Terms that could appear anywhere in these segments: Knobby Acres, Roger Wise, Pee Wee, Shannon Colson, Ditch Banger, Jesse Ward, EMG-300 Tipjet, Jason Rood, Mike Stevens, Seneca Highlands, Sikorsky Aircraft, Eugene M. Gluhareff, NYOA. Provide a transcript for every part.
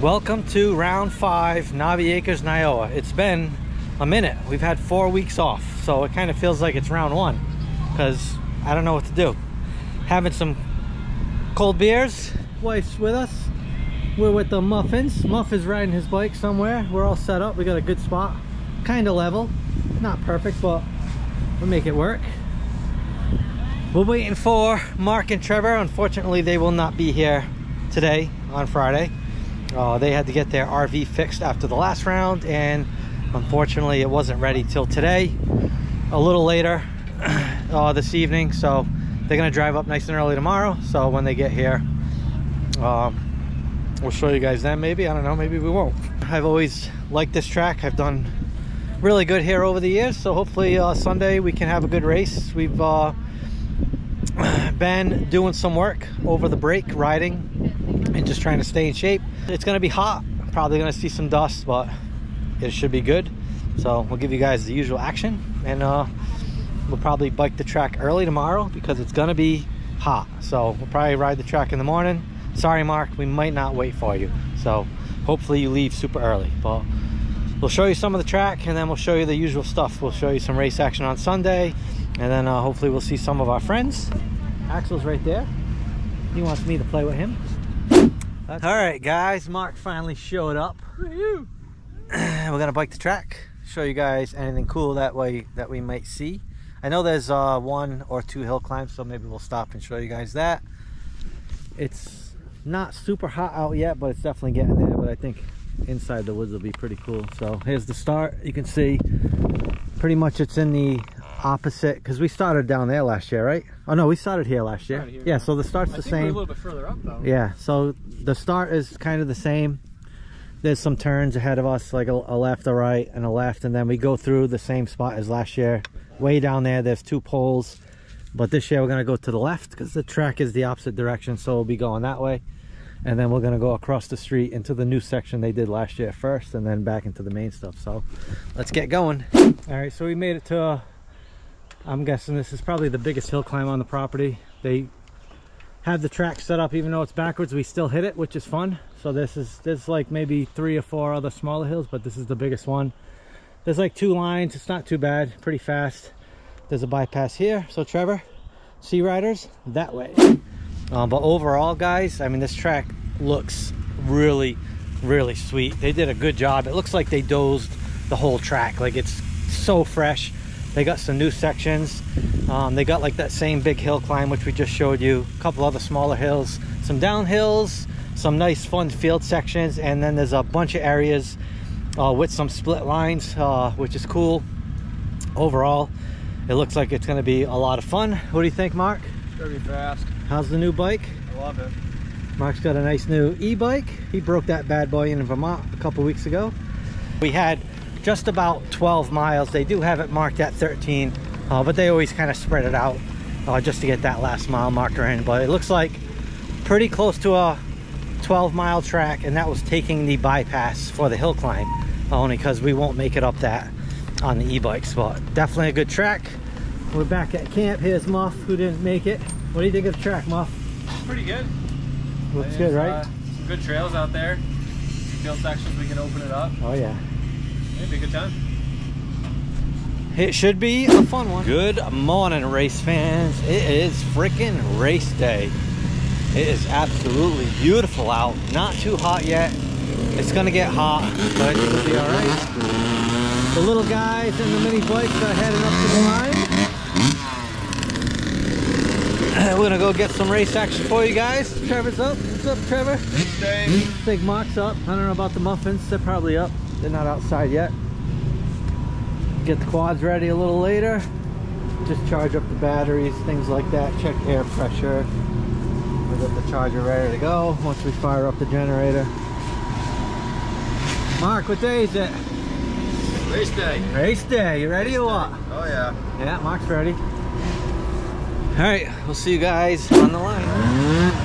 Welcome to round 5, Knobby Acres, NYOA. It's been a minute. We've had 4 weeks off, so it kind of feels like it's round 1 because I don't know what to do. Having some cold beers. Wife's with us. We're with the Muffins. Muff is riding his bike somewhere. We're all set up. We got a good spot. Kind of level. Not perfect, but we'll make it work. We're waiting for Mark and Trevor. Unfortunately, they will not be here today on Friday. They had to get their RV fixed after the last round, and unfortunately it wasn't ready till today, a little later this evening. So they're gonna drive up nice and early tomorrow, so when they get here we'll show you guys then. Maybe, I don't know, maybe we won't. I've always liked this track. I've done really good here over the years, so hopefully Sunday we can have a good race. We've been doing some work over the break, riding and just trying to stay in shape. It's gonna be hot, probably gonna see some dust, but it should be good. So we'll give you guys the usual action, and we'll probably bike the track early tomorrow because it's gonna be hot. So we'll probably ride the track in the morning. Sorry Mark, we might not wait for you, so hopefully you leave super early. But we'll show you some of the track, and then we'll show you the usual stuff. We'll show you some race action on Sunday, and then hopefully we'll see some of our friends. Axel's right there. He wants me to play with him. Alright guys, Mark finally showed up. We're gonna bike the track, show you guys anything cool that we might see. I know there's 1 or 2 hill climbs, so maybe we'll stop and show you guys that. It's not super hot out yet, but it's definitely getting there. But I think inside the woods will be pretty cool. So here's the start. You can see pretty much it's in the opposite, because we started down there last year, right? Oh no, we started here last year. Here, yeah, now. So the start's the same. We're a little bit further up though. Yeah, so the start is kind of the same. There's some turns ahead of us, like a left, a right, and a left, and then we go through the same spot as last year. Way down there, there's 2 poles, but this year we're gonna go to the left because the track is the opposite direction, so we'll be going that way, and then we're gonna go across the street into the new section they did last year first, and then back into the main stuff. So let's get going. All right, so we made it to I'm guessing this is probably the biggest hill climb on the property. They have the track set up, even though it's backwards, we still hit it, which is fun. So there's like maybe 3 or 4 other smaller hills, but this is the biggest one. There's like 2 lines, it's not too bad, pretty fast. There's a bypass here, so Trevor, Sea Riders, that way. But overall guys, I mean, this track looks really, really sweet. They did a good job. It looks like they dozed the whole track, like it's so fresh. They got some new sections. They got like that same big hill climb which we just showed you, a couple other smaller hills, some downhills, some nice fun field sections, and then there's a bunch of areas with some split lines, which is cool. Overall, it looks like it's gonna be a lot of fun. What do you think, Mark? It's gonna be fast. How's the new bike? I love it. Mark's got a nice new e-bike. He broke that bad boy in Vermont a couple weeks ago. We had just about 12 miles. They do have it marked at 13, but they always kind of spread it out just to get that last mile marker in. But it looks like pretty close to a 12-mile track, and that was taking the bypass for the hill climb, only because we won't make it up that on the e-bike spot. Definitely a good track. We're back at camp. Here's Muff, who didn't make it. What do you think of the track, Muff? Pretty good. Looks good, right? Some good trails out there. Some field sections we can open it up. Oh yeah. It'd be a good time. It should be a fun one. Good morning, race fans. It is freaking race day. It is absolutely beautiful out. Not too hot yet. It's gonna get hot, but I think it'll be all right. The little guys and the mini bikes are headed up to the line. We're gonna go get some race action for you guys. Trevor's up. What's up, Trevor? Dave. I think Mark's up. I don't know about the Muffins. They're probably up. They're not outside yet. Get the quads ready a little later. Just charge up the batteries, things like that. Check air pressure. We'll get the charger ready to go once we fire up the generator. Mark, what day is it? Race day. Race day. You ready or what? Oh yeah. Yeah, Mark's ready. All right, we'll see you guys on the line.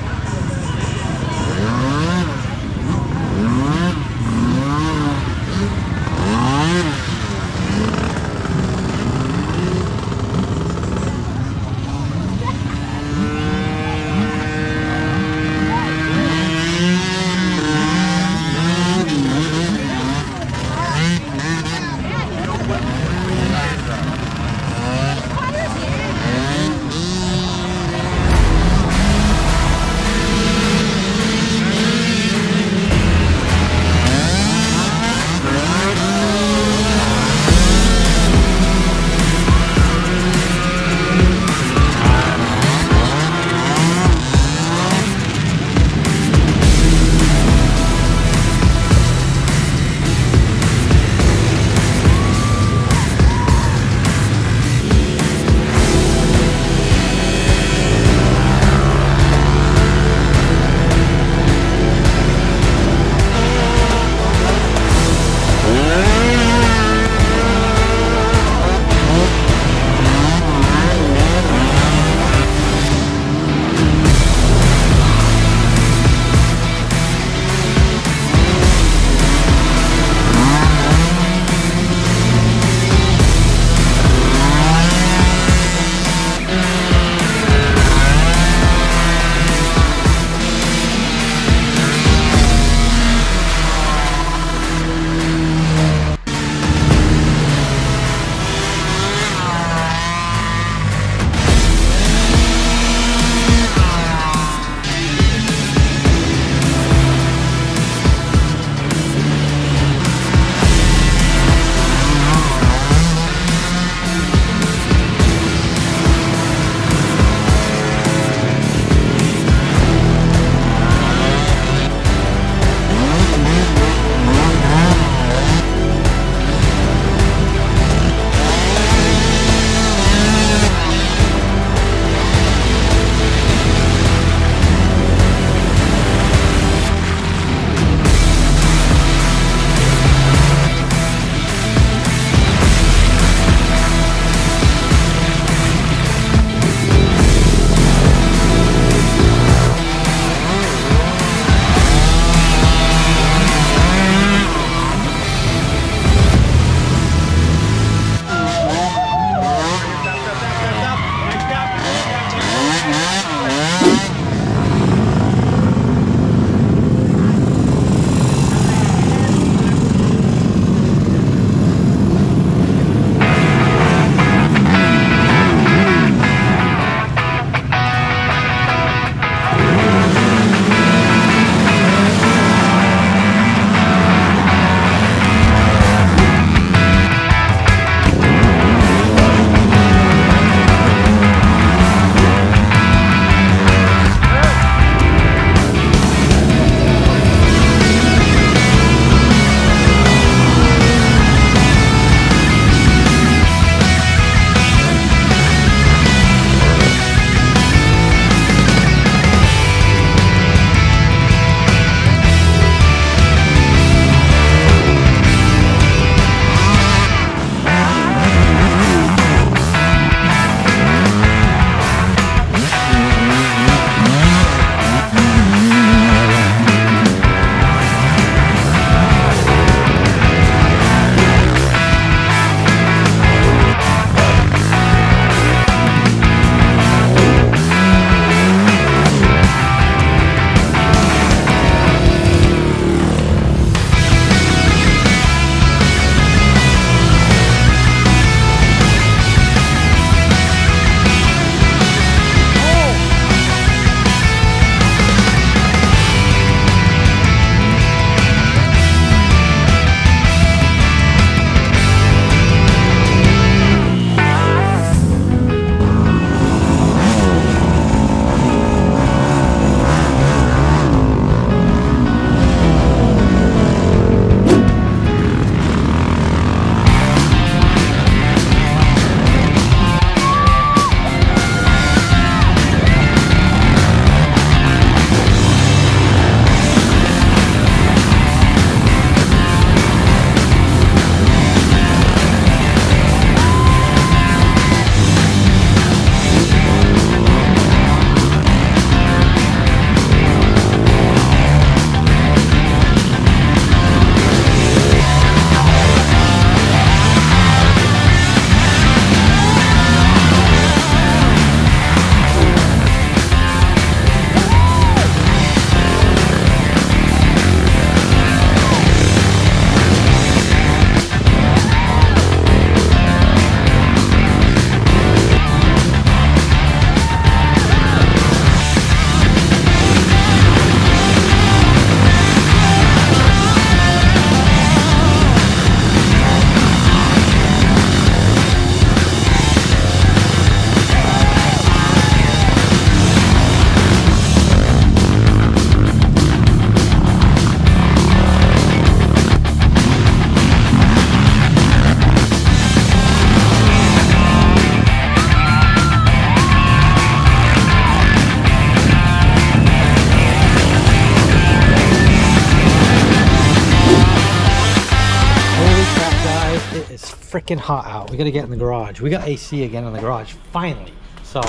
freaking hot out. We gotta get in the garage. We got AC again in the garage, finally. So,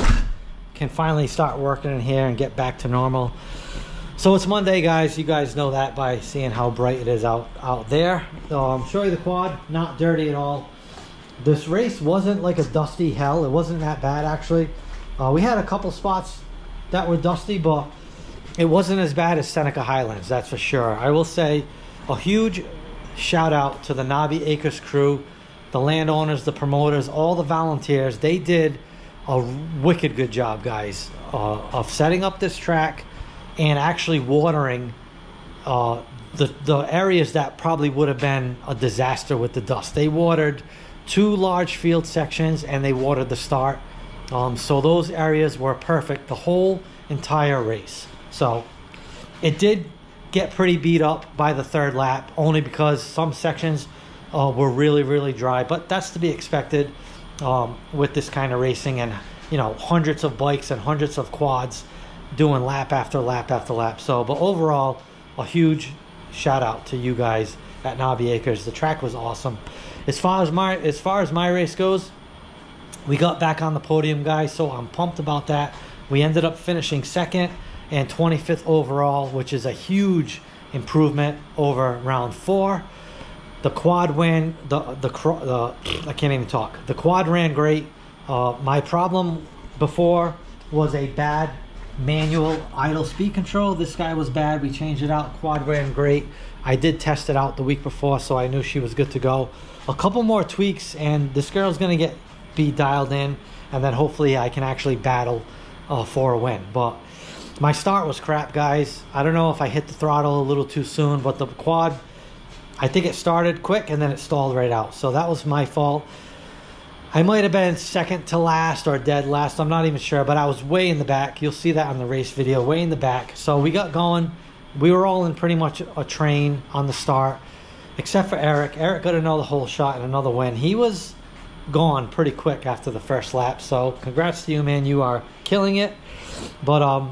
can finally start working in here and get back to normal. So it's Monday, guys. You guys know that by seeing how bright it is out there. So I'm showing you the quad, not dirty at all. This race wasn't like a dusty hell. It wasn't that bad, actually. We had a couple spots that were dusty, but it wasn't as bad as Seneca Highlands, that's for sure. I will say a huge shout out to the Knobby Acres crew, the landowners, the promoters, all the volunteers. They did a wicked good job, guys, of setting up this track and actually watering the areas that probably would have been a disaster with the dust. They watered two large field sections and they watered the start. So those areas were perfect the whole entire race. So it did get pretty beat up by the third lap only because some sections were really, really dry, but that's to be expected with this kind of racing and, you know, hundreds of bikes and hundreds of quads doing lap after lap after lap. So, but overall, a huge shout out to you guys at Knobby Acres. The track was awesome. As far as my race goes, we got back on the podium, guys, so I'm pumped about that. We ended up finishing second and 25th overall, which is a huge improvement over round four. The quad win, I can't even talk. The quad ran great. My problem before was a bad manual idle speed control. This guy was bad. We changed it out. Quad ran great. I did test it out the week before, so I knew she was good to go. A couple more tweaks and this girl's gonna be dialed in, and then hopefully I can actually battle for a win. But my start was crap, guys. I don't know if I hit the throttle a little too soon, but the quad, I think it started quick and then it stalled right out, so that was my fault. I might have been second to last or dead last, I'm not even sure, but I was way in the back. You'll see that on the race video, way in the back. So we got going. We were all in pretty much a train on the start, except for Eric. Eric got another hole shot and another win. He was gone pretty quick after the first lap, so congrats to you, man. You are killing it. But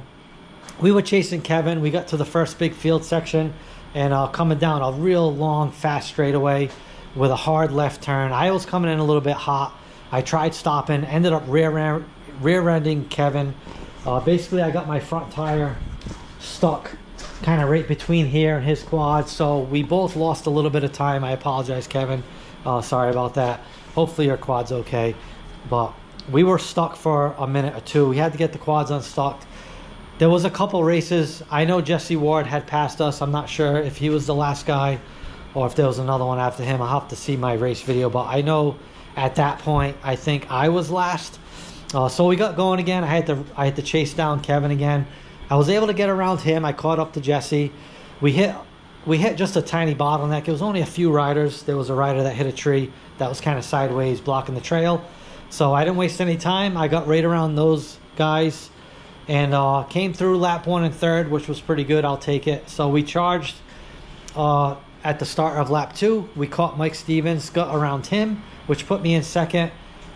we were chasing Kevin. We got to the first big field section and coming down a real long, fast straightaway with a hard left turn. I was coming in a little bit hot. I tried stopping, ended up rear-ending Kevin. Basically, I got my front tire stuck kind of right between here and his quad, so we both lost a little bit of time. I apologize, Kevin. Sorry about that. Hopefully your quad's okay. But we were stuck for a minute or two. We had to get the quads unstuck. There was a couple races. I know Jesse Ward had passed us. I'm not sure if he was the last guy or if there was another one after him. I'll have to see my race video, but I know at that point I think I was last. So we got going again. I had to chase down Kevin again. I was able to get around him. I caught up to Jesse. We hit just a tiny bottleneck. It was only a few riders. There was a rider that hit a tree that was kind of sideways blocking the trail, so I didn't waste any time. I got right around those guys and came through lap one and third, which was pretty good. I'll take it. So we charged at the start of lap two. We caught Mike Stevens, got around him, which put me in second,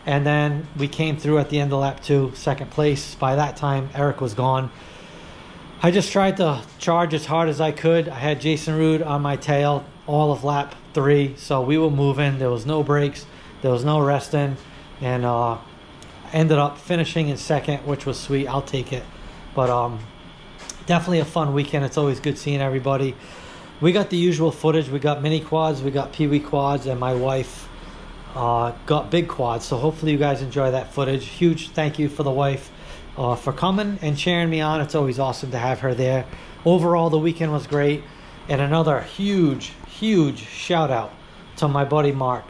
and then we came through at the end of lap two, second place. By that time, Eric was gone. I just tried to charge as hard as I could. I had Jason Rood on my tail all of lap three, so we were moving. There was no brakes, there was no resting, and ended up finishing in second, which was sweet. I'll take it. But definitely a fun weekend. It's always good seeing everybody. We got the usual footage. We got mini quads, we got peewee quads, and my wife got big quads. So hopefully you guys enjoy that footage. Huge thank you for the wife for coming and cheering me on. It's always awesome to have her there. Overall, the weekend was great. And another huge shout out to my buddy Mark.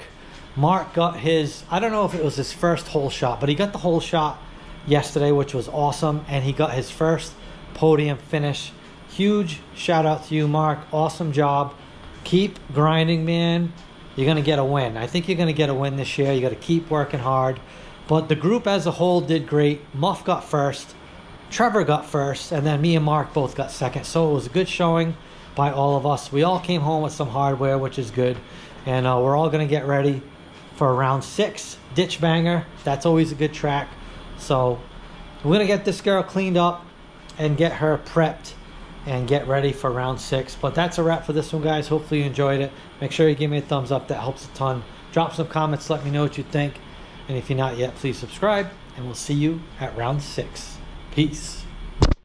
Mark got his, I don't know if it was his first hole shot, but he got the hole shot yesterday, which was awesome. And he got his first podium finish. Huge shout out to you, Mark. Awesome job. Keep grinding, man. You're going to get a win. I think you're going to get a win this year. You got to keep working hard. But the group as a whole did great. Muff got first, Trevor got first, and then me and Mark both got second. So it was a good showing by all of us. We all came home with some hardware, which is good. And we're all going to get ready for round six. Ditch Banger. That's always a good track. So we're going to get this girl cleaned up and get her prepped and get ready for round 6. But that's a wrap for this one, guys. Hopefully you enjoyed it. Make sure you give me a thumbs up. That helps a ton. Drop some comments. Let me know what you think. And if you're not yet, please subscribe. And we'll see you at round 6. Peace.